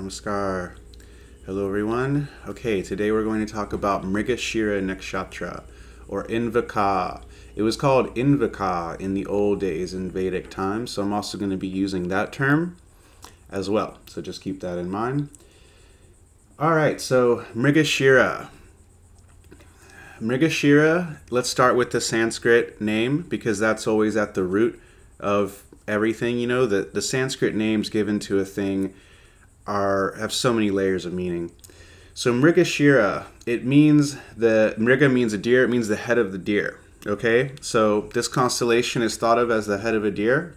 Namaskar. Hello everyone. Okay, today we're going to talk about Mrigashira Nakshatra, or Invaka. It was called Invaka in the old days in Vedic times, so I'm also going to be using that term as well. So just keep that in mind. Alright, so Mrigashira. Mrigashira, let's start with the Sanskrit name, because that's always at the root of everything. You know, the Sanskrit names given to a thing have so many layers of meaning. So Mrigashira, it means Mriga means a deer, it means the head of the deer. Okay, so this constellation is thought of as the head of a deer,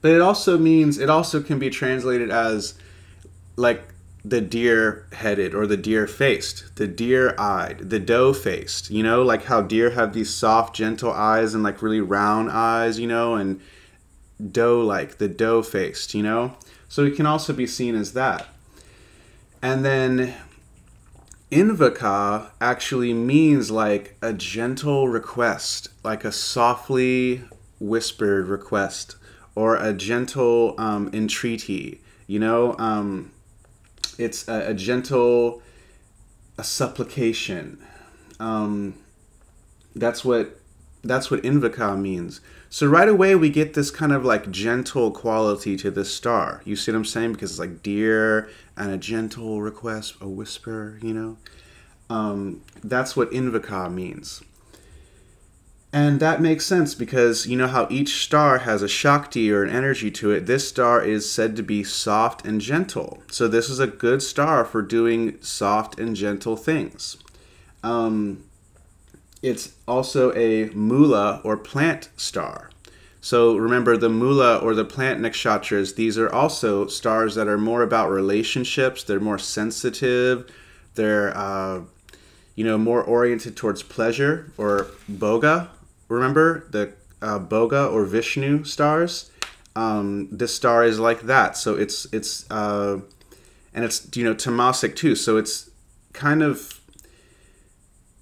but it also can be translated as like the deer-headed or the deer-faced, the deer-eyed, the doe-faced. You know, like how deer have these soft, gentle eyes and like really round eyes, you know, and doe-like, the doe-faced, you know. So it can also be seen as that. And then Invaka actually means like a gentle request, like a softly whispered request or a gentle entreaty, you know. It's a gentle supplication. That's what Invaka means. So right away we get this kind of like gentle quality to this star. You see what I'm saying? Because it's like deer and a gentle request, a whisper, you know. That's what Invaka means. And that makes sense because you know how each star has a Shakti or an energy to it. This star is said to be soft and gentle. So this is a good star for doing soft and gentle things. It's also a mula or plant star. So remember the mula or the plant nakshatras, these are also stars that are more about relationships. They're more sensitive. They're, you know, more oriented towards pleasure or boga. Remember the boga or Vishnu stars? This star is like that. So it's, you know, tamasic too. So it's kind of,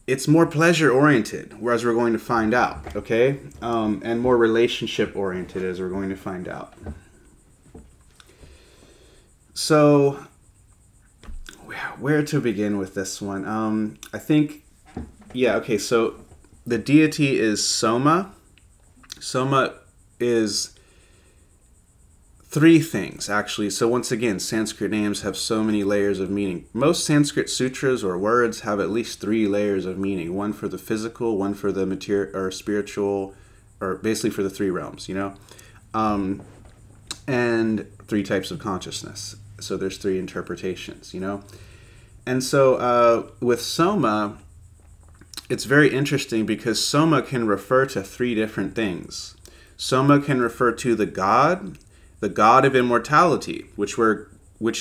it's more pleasure-oriented, whereas we're going to find out, okay? And more relationship-oriented, as we're going to find out. So, where to begin with this one? I think, yeah, okay, so the deity is Soma. Soma is three things, actually. So once again, Sanskrit names have so many layers of meaning. Most Sanskrit sutras or words have at least three layers of meaning. One for the physical, one for the material or spiritual, or basically for the three realms, you know, and three types of consciousness. So there's three interpretations, you know. And so with Soma, it's very interesting because Soma can refer to three different things. Soma can refer to the god of immortality, which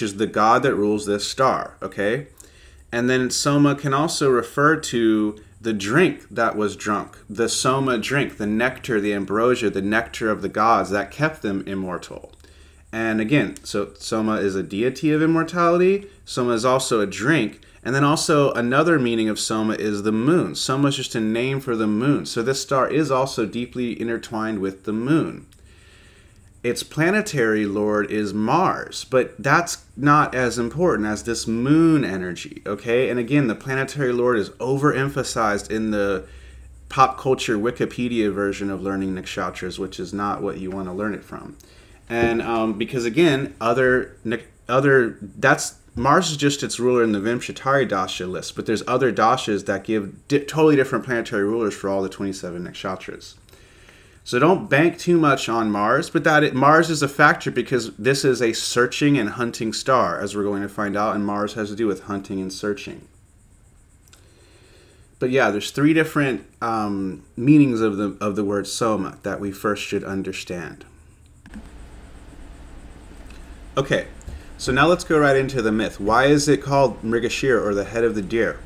is the god that rules this star, okay? And then Soma can also refer to the drink that was drunk, the Soma drink, the nectar, the ambrosia, the nectar of the gods that kept them immortal. And again, so Soma is a deity of immortality, Soma is also a drink, and then also another meaning of Soma is the moon. Soma is just a name for the moon, so this star is also deeply intertwined with the moon. Its planetary lord is Mars, but that's not as important as this moon energy, okay? And again, the planetary lord is overemphasized in the pop culture Wikipedia version of learning nakshatras, which is not what you want to learn it from. And because again, Mars is just its ruler in the Vimshottari dasha list, but there's other dashas that give totally different planetary rulers for all the 27 nakshatras. So don't bank too much on Mars, but Mars is a factor because this is a searching and hunting star, as we're going to find out, and Mars has to do with hunting and searching. But yeah, there's three different meanings of the word Soma that we first should understand. Okay, so now let's go right into the myth. Why is it called Mrigashira, or the head of the deer?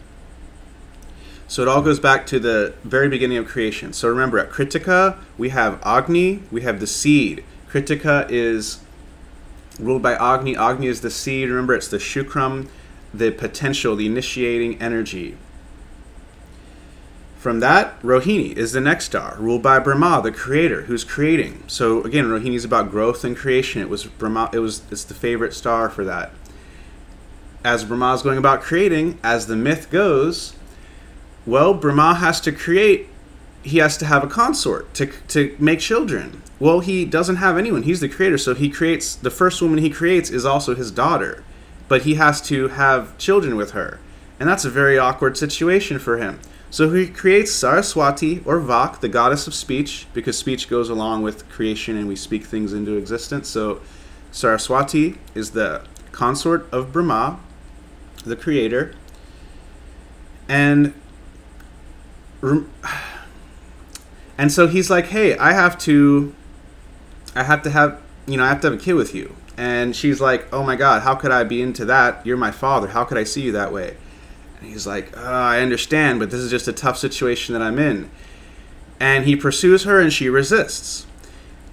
So it all goes back to the very beginning of creation. So remember, at Kritika, we have Agni, we have the seed. Kritika is ruled by Agni. Agni is the seed. Remember, it's the shukram, the potential, the initiating energy. From that, Rohini is the next star, ruled by Brahma, the creator, who's creating. So again, Rohini is about growth and creation. It was Brahma. It's the favorite star for that. As Brahma is going about creating, as the myth goes, well, Brahma has to create. He has to have a consort to make children. Well, he doesn't have anyone. He's the creator, so he creates. The first woman he creates is also his daughter, but he has to have children with her, and that's a very awkward situation for him. So he creates Saraswati, or Vak, the goddess of speech, because speech goes along with creation and we speak things into existence. So Saraswati is the consort of Brahma, the creator. And so he's like, hey, I have to have a kid with you. And she's like, oh my God, how could I be into that? You're my father. How could I see you that way? And he's like, oh, I understand, but this is just a tough situation that I'm in. And he pursues her, and she resists.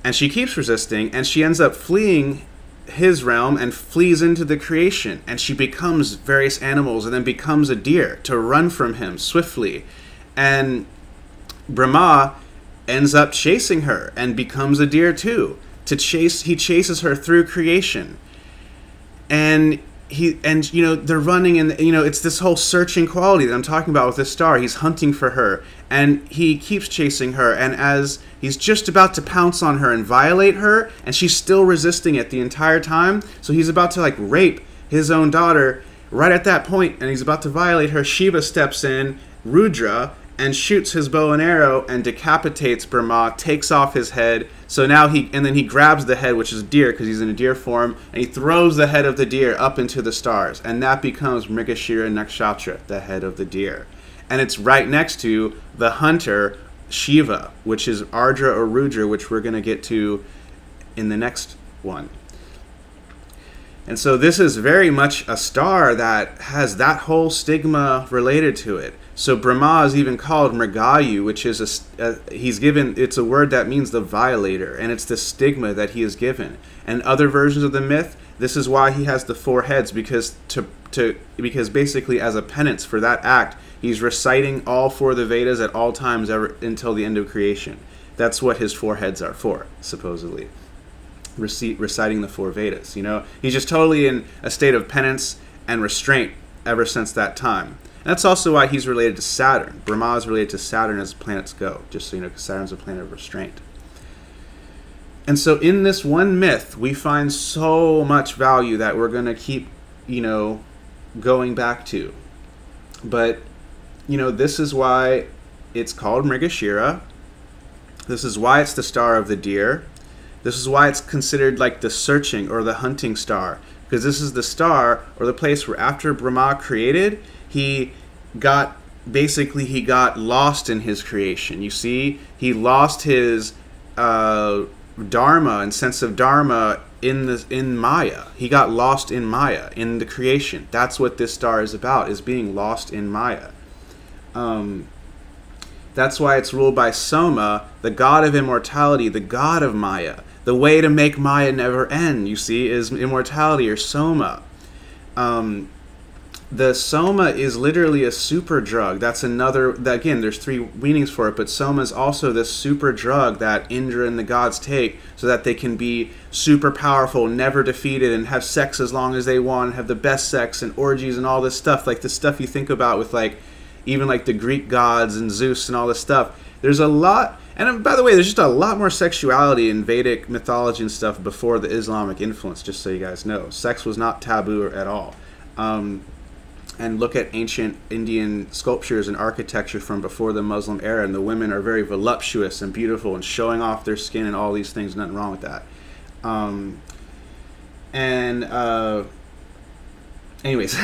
And she keeps resisting, and she ends up fleeing his realm and flees into the creation. And she becomes various animals and then becomes a deer to run from him swiftly. And Brahma ends up chasing her and becomes a deer too. He chases her through creation. And you know, they're running, and you know, it's this whole searching quality that I'm talking about with this star. He's hunting for her, and he keeps chasing her, and as he's just about to pounce on her and violate her, and she's still resisting it the entire time. So he's about to like rape his own daughter right at that point, and he's about to violate her. Shiva steps in, Rudra, and shoots his bow and arrow and decapitates Brahma, takes off his head. So now he grabs the head, which is deer, because he's in a deer form, and he throws the head of the deer up into the stars, and that becomes Mrigashira Nakshatra, the head of the deer. And it's right next to the hunter, Shiva, which is Ardra or Rudra, which we're going to get to in the next one. And so this is very much a star that has that whole stigma related to it. So Brahma is even called Mrigayu, which is it's a word that means the violator, and it's the stigma that he is given. And other versions of the myth, this is why he has the four heads, because basically as a penance for that act, he's reciting all four of the Vedas at all times ever until the end of creation. That's what his four heads are for, supposedly. Reciting the four Vedas, you know? He's just totally in a state of penance and restraint ever since that time. That's also why he's related to Saturn. Brahma is related to Saturn as planets go, just so you know, because Saturn's a planet of restraint. And so in this one myth, we find so much value that we're going to keep, you know, going back to. But, you know, this is why it's called Mrigashira. This is why it's the star of the deer. This is why it's considered like the searching or the hunting star, because this is the star or the place where after Brahma created, he got lost in his creation. You see, he lost his dharma and sense of dharma in Maya. He got lost in Maya, in the creation. That's what this star is about, is being lost in Maya. That's why it's ruled by Soma, the god of immortality, the god of Maya. The way to make Maya never end, you see, is immortality, or Soma. The Soma is literally a super drug. That's another, again, there's three meanings for it, but Soma is also this super drug that Indra and the gods take so that they can be super powerful, never defeated, and have sex as long as they want, and have the best sex and orgies and all this stuff, like the stuff you think about with like, even like the Greek gods and Zeus and all this stuff. There's a lot, and by the way, there's just a lot more sexuality in Vedic mythology and stuff before the Islamic influence, just so you guys know. Sex was not taboo at all. And look at ancient Indian sculptures and architecture from before the Muslim era, and the women are very voluptuous and beautiful and showing off their skin and all these things. Nothing wrong with that. Anyways,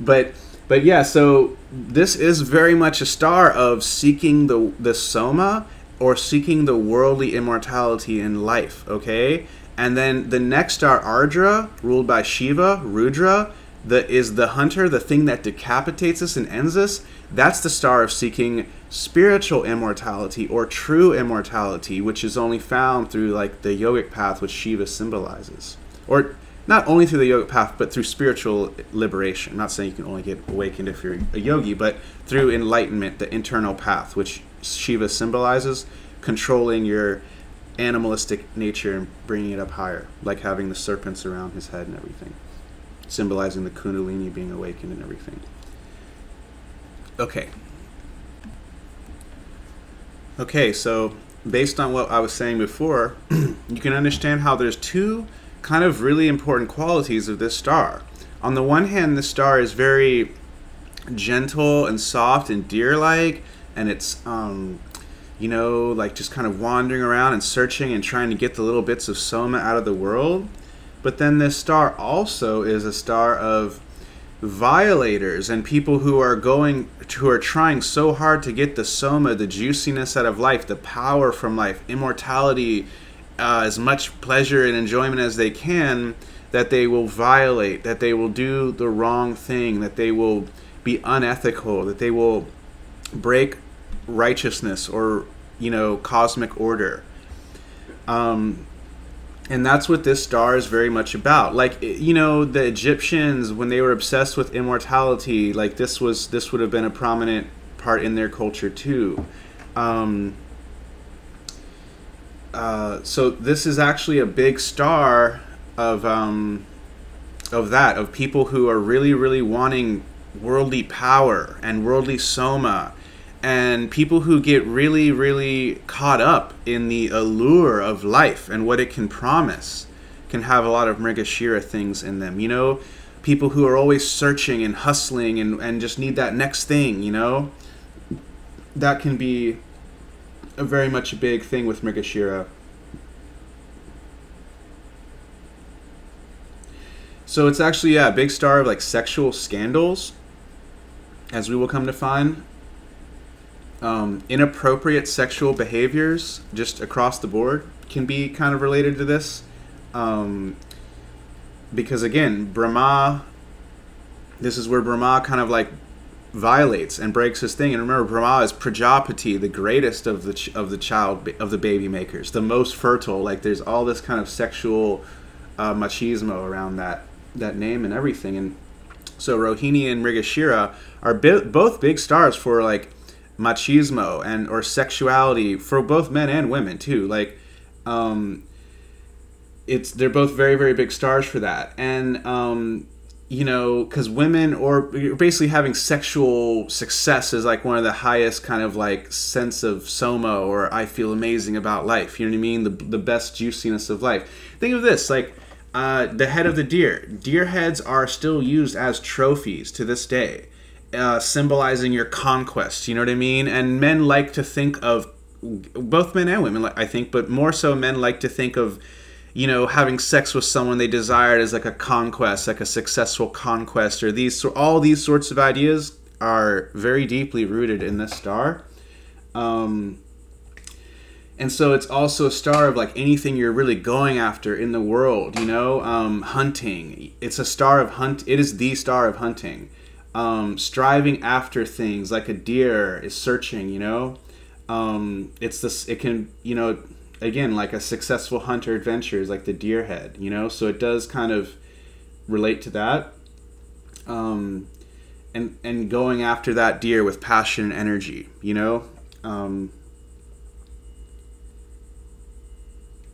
but yeah, so this is very much a star of seeking the Soma, or seeking the worldly immortality in life, okay? And then the next star, Ardra, ruled by Shiva, Rudra, is the hunter, the thing that decapitates us and ends us. That's the star of seeking spiritual immortality, or true immortality, which is only found through like the yogic path, which Shiva symbolizes. Or not only through the yoga path, but through spiritual liberation. I'm not saying you can only get awakened if you're a yogi, but through enlightenment, the internal path, which Shiva symbolizes, controlling your animalistic nature and bringing it up higher, like having the serpents around his head and everything, symbolizing the Kundalini being awakened and everything. Okay, so based on what I was saying before, you can understand how there's two kind of really important qualities of this star. On the one hand, this star is very gentle and soft and deer-like, and it's you know, like just kind of wandering around and searching and trying to get the little bits of soma out of the world. But then this star also is a star of violators and people who are trying so hard to get the soma, the juiciness out of life, the power from life, immortality, as much pleasure and enjoyment as they can, that they will violate, that they will do the wrong thing, that they will be unethical, that they will break righteousness or, you know, cosmic order. And that's what this star is very much about. Like, you know, the Egyptians, when they were obsessed with immortality, like this would have been a prominent part in their culture too. So this is actually a big star of people who are really, really wanting worldly power and worldly soma, and people who get really, really caught up in the allure of life and what it can promise can have a lot of Mrigashira things in them, you know? People who are always searching and hustling and just need that next thing, you know? That can be a very much a big thing with Mrigashira. So it's actually, yeah, a big star of like sexual scandals, as we will come to find. Inappropriate sexual behaviors just across the board can be kind of related to this, because again, Brahma, this is where Brahma kind of like violates and breaks his thing. And remember, Brahma is Prajapati, the greatest of the baby makers, the most fertile. Like there's all this kind of sexual machismo around that name and everything. And so Rohini and Mrigashira are both big stars for like machismo and or sexuality, for both men and women too. Like they're both very, very big stars for that. And you know, because women, or basically having sexual success, is like one of the highest kind of like sense of soma, or I feel amazing about life, you know what I mean, the best juiciness of life. Think of this, like the head of the deer heads are still used as trophies to this day, symbolizing your conquest, you know what I mean? And men like to think of, both men and women, I think, but more so men like to think of, you know, having sex with someone they desired as like a conquest, like a successful conquest, or all these sorts of ideas are very deeply rooted in this star. And so it's also a star of like anything you're really going after in the world, you know, hunting. It's a star of hunt. It is the star of hunting. Striving after things like a deer is searching, you know. It can, you know, again, like a successful hunter adventure is like the deer head, you know, so it does kind of relate to that. And going after that deer with passion and energy, you know.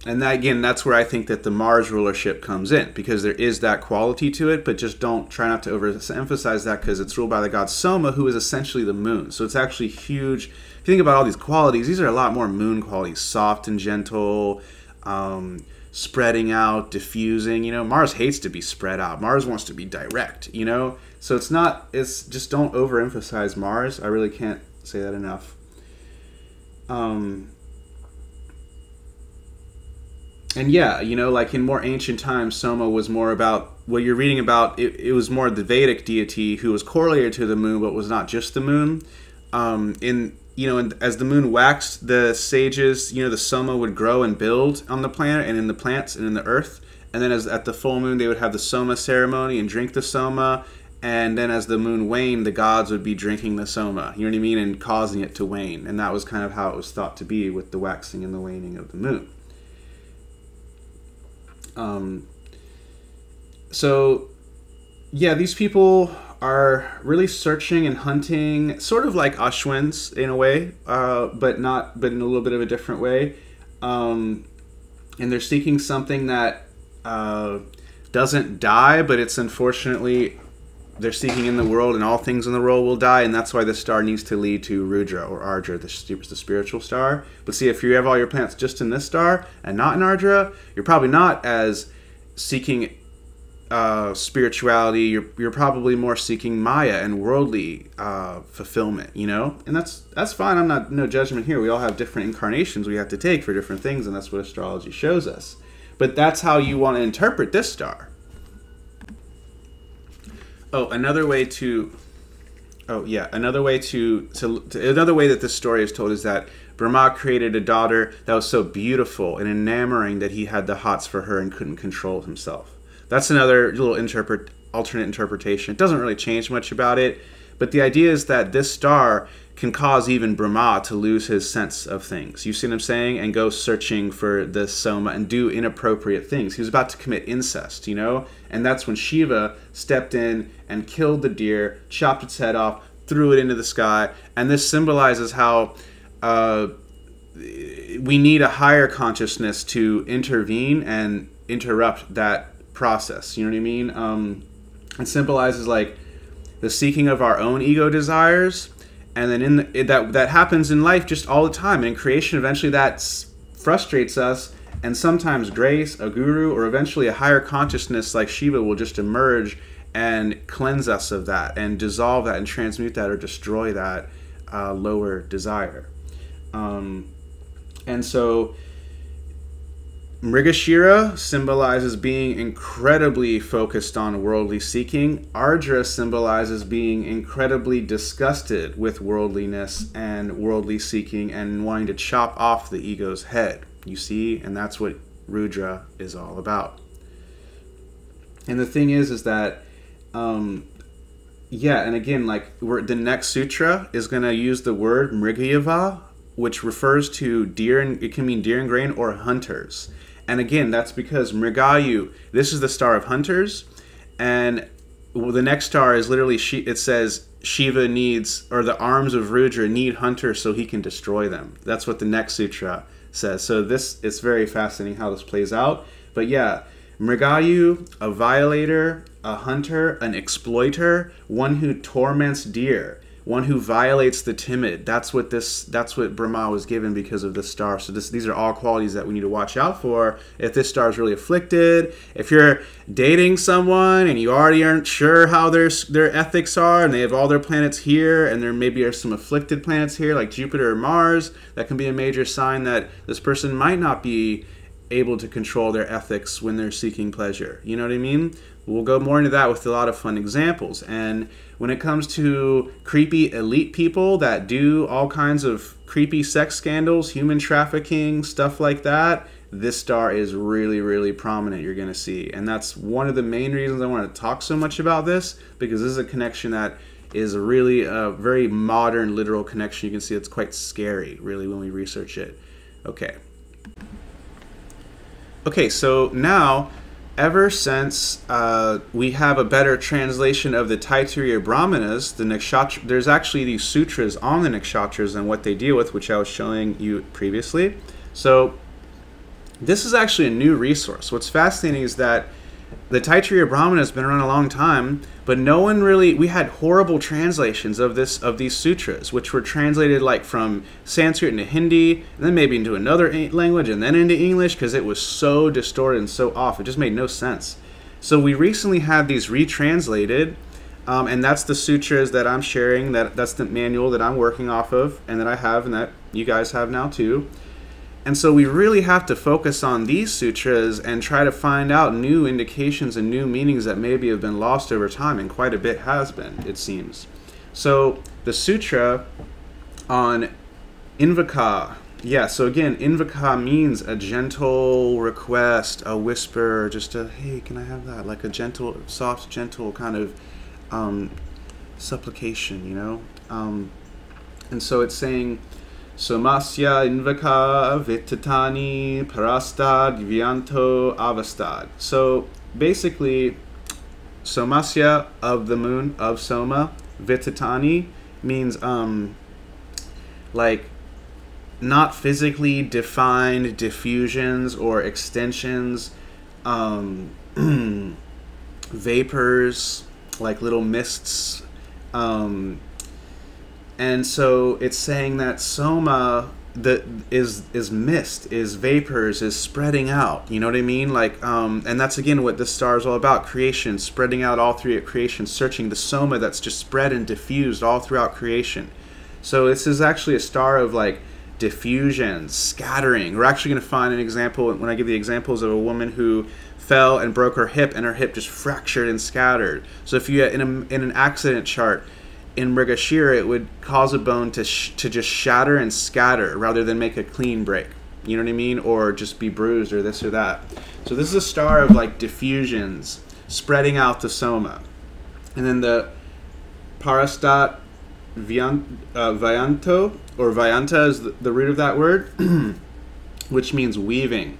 And that, again, that's where I think that the Mars rulership comes in, because there is that quality to it, but just try not to overemphasize that, because it's ruled by the god Soma, who is essentially the moon. So it's actually huge. If you think about all these qualities, these are a lot more moon qualities, soft and gentle, spreading out, diffusing, you know. Mars hates to be spread out. Mars wants to be direct, you know. So it's not, it's just, don't overemphasize Mars. I really can't say that enough. And yeah, you know, like in more ancient times, Soma was more about what you're reading about. It was more the Vedic deity who was correlated to the moon, but was not just the moon. As the moon waxed, the sages, you know, the Soma would grow and build on the planet and in the plants and in the earth. And then at the full moon, they would have the Soma ceremony and drink the Soma. And then as the moon waned, the gods would be drinking the Soma, you know what I mean, and causing it to wane. And that was kind of how it was thought to be with the waxing and the waning of the moon. So yeah, these people are really searching and hunting, sort of like Ashwins in a way, but in a little bit of a different way. And they're seeking something that doesn't die, but it's unfortunately they're seeking in the world, and all things in the world will die, and that's why the star needs to lead to Rudra or Ardra, the spiritual star. But see, if you have all your planets just in this star and not in Ardra, you're probably not as seeking spirituality. You're probably more seeking Maya and worldly fulfillment, you know. And that's fine. I'm not, no judgment here. We all have different incarnations we have to take for different things, and that's what astrology shows us. But that's how you want to interpret this star. Oh, another way to, oh yeah, another way to another way that this story is told is that Brahma created a daughter that was so beautiful and enamoring that he had the hots for her and couldn't control himself. That's another little alternate interpretation. It doesn't really change much about it, but the idea is that this star can cause even Brahma to lose his sense of things. You see what I'm saying? And go searching for this Soma and do inappropriate things. He was about to commit incest, you know? And that's when Shiva stepped in and killed the deer, chopped its head off, threw it into the sky. And this symbolizes how we need a higher consciousness to intervene and interrupt that process, you know what I mean? It symbolizes like the seeking of our own ego desires, and then in the, that happens in life just all the time. And in creation, eventually that frustrates us, and sometimes grace, a guru, or eventually a higher consciousness like Shiva will just emerge and cleanse us of that, and dissolve that, and transmute that, or destroy that lower desire. And so Mrigashira symbolizes being incredibly focused on worldly seeking. Ardra symbolizes being incredibly disgusted with worldliness and worldly seeking and wanting to chop off the ego's head. You see? And that's what Rudra is all about. And the thing is that, yeah, and again, like, the next sutra is going to use the word Mrigayava, which refers to deer, and it can mean deer and grain or hunters. And again, that's because Mrigayu, this is the star of hunters, and the next star is literally, it says Shiva needs, or the arms of Rudra need hunters so he can destroy them. That's what the next sutra says. So this, it's very fascinating how this plays out. But yeah, Mrigayu, a violator, a hunter, an exploiter, one who torments deer, one who violates the timid. That's what this, that's what Brahma was given because of this star. So these are all qualities that we need to watch out for if this star is really afflicted. If you're dating someone and you already aren't sure how their ethics are, and they have all their planets here, and there maybe are some afflicted planets here like Jupiter or Mars, that can be a major sign that this person might not be able to control their ethics when they're seeking pleasure. You know what I mean? We'll go more into that with a lot of fun examples. And when it comes to creepy elite people that do all kinds of creepy sex scandals, human trafficking, stuff like that, this star is really, really prominent, you're going to see. And that's one of the main reasons I want to talk so much about this, because this is a connection that is really a very modern, literal connection. You can see it's quite scary, really, when we research it. Okay. Okay, so now, ever since we have a better translation of the Taittiriya Brahmanas, the Nakshatra, there's actually these sutras on the Nakshatras and what they deal with, which I was showing you previously. So this is actually a new resource. What's fascinating is that the Taittiriya Brahmana has been around a long time, but no one really, we had horrible translations of this, of these sutras, which were translated like from Sanskrit into Hindi, and then maybe into another language, and then into English, because it was so distorted and so off. It just made no sense. So we recently had these retranslated, and that's the sutras that I'm sharing, that's the manual that I'm working off of, and that I have, and that you guys have now too. And so we really have to focus on these sutras and try to find out new indications and new meanings that maybe have been lost over time, and quite a bit has been, it seems. So the sutra on Invaka, yeah, so again, Invaka means a gentle request, a whisper, just a, hey, can I have that? Like a gentle, soft, gentle kind of supplication, you know? And so it's saying, Somasya invaka vitatani parastad vyanto avastad. So basically, Somasya, of the moon, of Soma. Vitatani means like not physically defined diffusions or extensions, vapors, like little mists. And so it's saying that Soma is mist, is vapors, is spreading out. You know what I mean? Like, and that's again what this star is all about: creation, spreading out all throughout creation, searching the Soma that's just spread and diffused all throughout creation. So this is actually a star of like diffusion, scattering. We're actually going to find an example when I give the examples of a woman who fell and broke her hip, and her hip just fractured and scattered. So if you in an accident chart, in Mrigashira, it would cause a bone to just shatter and scatter rather than make a clean break. You know what I mean? Or just be bruised or this or that. So this is a star of like diffusions, spreading out the Soma. And then the Parastat Vayanto, or Vayanta is the root of that word, which means weaving.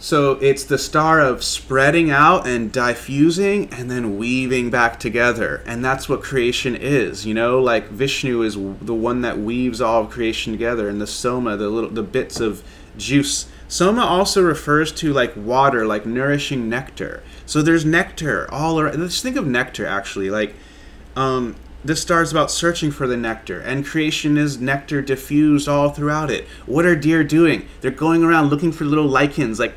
So it's the star of spreading out and diffusing and then weaving back together. And that's what creation is, you know? Like Vishnu is the one that weaves all of creation together, and the Soma, the bits of juice. Soma also refers to like water, like nourishing nectar. So there's nectar all around. Let's think of nectar, actually. Like this star is about searching for the nectar, and creation is nectar diffused all throughout it. What are deer doing? They're going around looking for little lichens, like,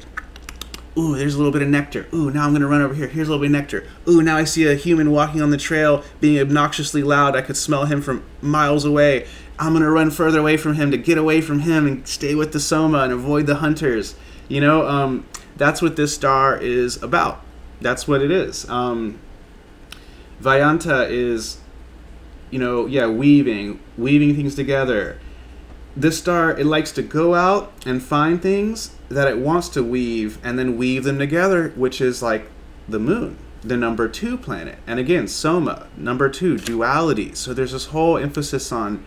ooh, there's a little bit of nectar. Ooh, now I'm going to run over here. Here's a little bit of nectar. Ooh, now I see a human walking on the trail being obnoxiously loud. I could smell him from miles away. I'm going to run further away from him to get away from him and stay with the Soma and avoid the hunters. You know, that's what this star is about. That's what it is. Vayanta is, you know, yeah, weaving things together. This star, it likes to go out and find things that it wants to weave and then weave them together, which is like the moon, the number 2 planet. And again, Soma, number 2, duality. So there's this whole emphasis on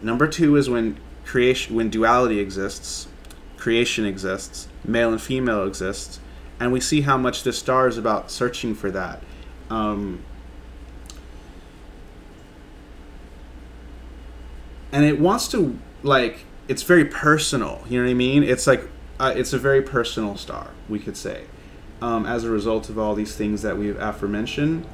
number 2 is when creation, when duality exists, creation exists, male and female exists, and we see how much this star is about searching for that. And it wants to, like, it's very personal, you know what I mean? It's like, it's a very personal star, we could say, as a result of all these things that we've aforementioned.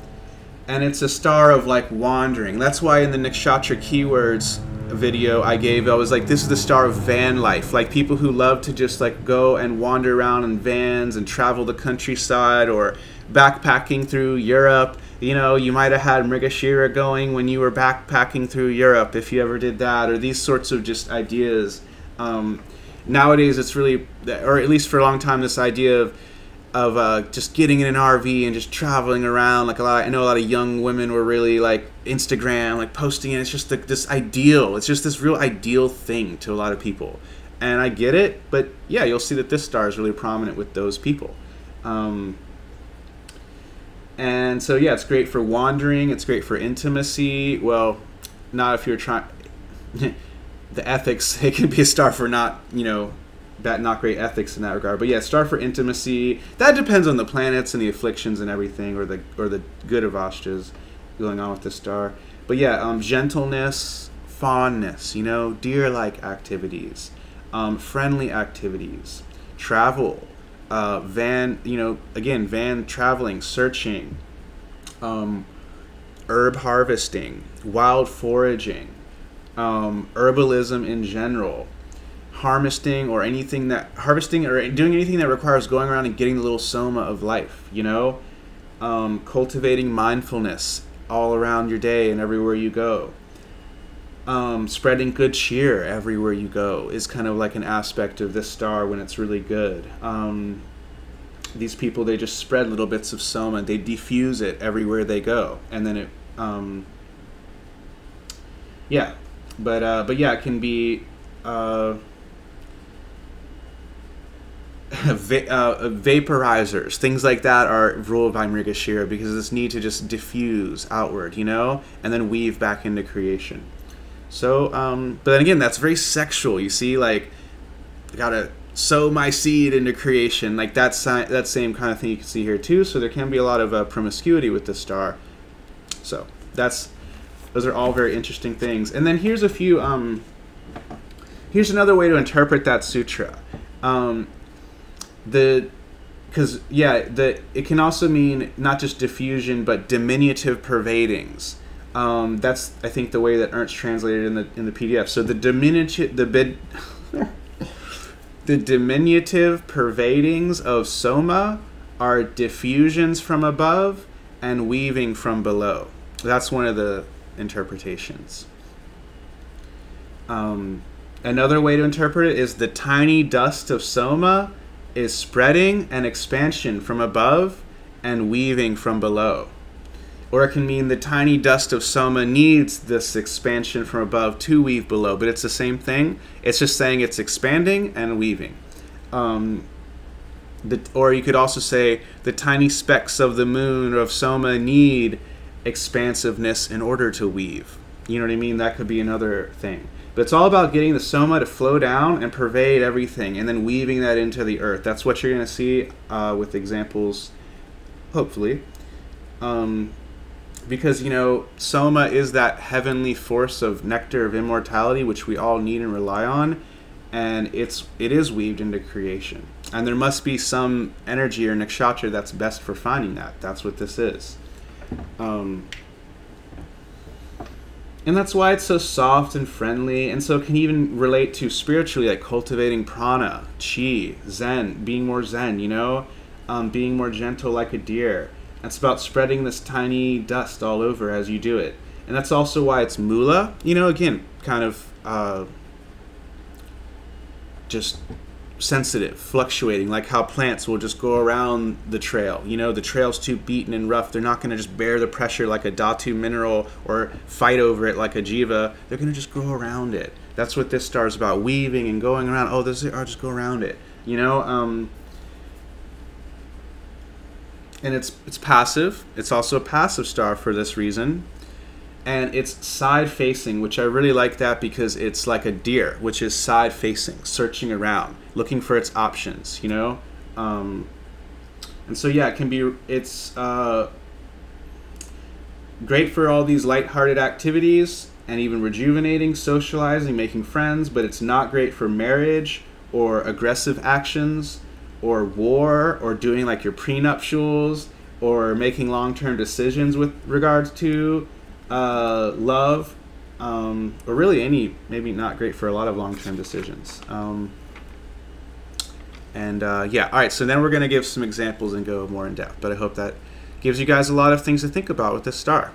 And it's a star of, like, wandering. That's why in the Nakshatra keywords video I gave, I was like, this is the star of van life. Like, people who love to just, like, go and wander around in vans and travel the countryside, or backpacking through Europe. You know, you might have had Mrigashira going when you were backpacking through Europe, if you ever did that, or these sorts of just ideas. Nowadays, it's really, or at least for a long time, this idea of just getting in an RV and just traveling around. Like I know a lot of young women were really like Instagram, like posting it. It's just this ideal. It's just this real ideal thing to a lot of people. And I get it, but yeah, you'll see that this star is really prominent with those people. And so, yeah, it's great for wandering. It's great for intimacy. Well, not if you're trying. The ethics, it can be a star for not, you know, not great ethics in that regard. But yeah, star for intimacy. That depends on the planets and the afflictions and everything, or the good of Ashtas going on with the star. But yeah, gentleness, fondness, you know, deer-like activities, friendly activities, travel. Van, you know, again, van traveling, searching, herb harvesting, wild foraging, herbalism in general, harvesting or doing anything that requires going around and getting the little Soma of life, you know, cultivating mindfulness all around your day and everywhere you go. Spreading good cheer everywhere you go is kind of like an aspect of this star when it's really good. These people, they just spread little bits of Soma. They diffuse it everywhere they go, and then it, yeah. But yeah, it can be vaporizers, things like that are ruled by Mrigashira because of this need to just diffuse outward, you know, and then weave back into creation. So, but then again, that's very sexual. You see, like, gotta sow my seed into creation, like that same kind of thing you can see here too. So there can be a lot of promiscuity with this star. So those are all very interesting things. And then here's a few. Here's another way to interpret that sutra. It can also mean not just diffusion, but diminutive pervadings. That's, I think, the way that Ernst translated in the PDF. So the diminutive pervadings of Soma are diffusions from above and weaving from below. That's one of the interpretations. Another way to interpret it is the tiny dust of Soma is spreading and expansion from above and weaving from below. Or it can mean the tiny dust of Soma needs this expansion from above to weave below, but it's the same thing. It's just saying it's expanding and weaving. Or you could also say the tiny specks of the moon or of Soma need expansiveness in order to weave. You know what I mean? That could be another thing. But it's all about getting the Soma to flow down and pervade everything and then weaving that into the earth. That's what you're going to see with examples, hopefully. Because, you know, Soma is that heavenly force of nectar of immortality, which we all need and rely on, and it is weaved into creation. And there must be some energy or nakshatra that's best for finding that. That's what this is. And that's why it's so soft and friendly, and so it can even relate to spiritually, like cultivating prana, chi, zen, being more zen, you know, being more gentle like a deer. It's about spreading this tiny dust all over as you do it. And that's also why it's mula. You know, again, kind of just sensitive, fluctuating, like how plants will just go around the trail. You know, the trail's too beaten and rough. They're not going to just bear the pressure like a dhatu mineral or fight over it like a jiva. They're going to just go around it. That's what this star is about, weaving and going around. Oh, this is, I'll just go around it. You know, and it's passive. It's also a passive star for this reason. And it's side-facing, which I really like that because it's like a deer, which is side-facing, searching around, looking for its options, you know? And so, yeah, it's great for all these lighthearted activities and even rejuvenating, socializing, making friends, but it's not great for marriage or aggressive actions or war or doing like your prenuptials or making long-term decisions with regards to love, or really any, maybe not great for a lot of long-term decisions. Yeah, all right, so then we're going to give some examples and go more in depth, but I hope that gives you guys a lot of things to think about with this star.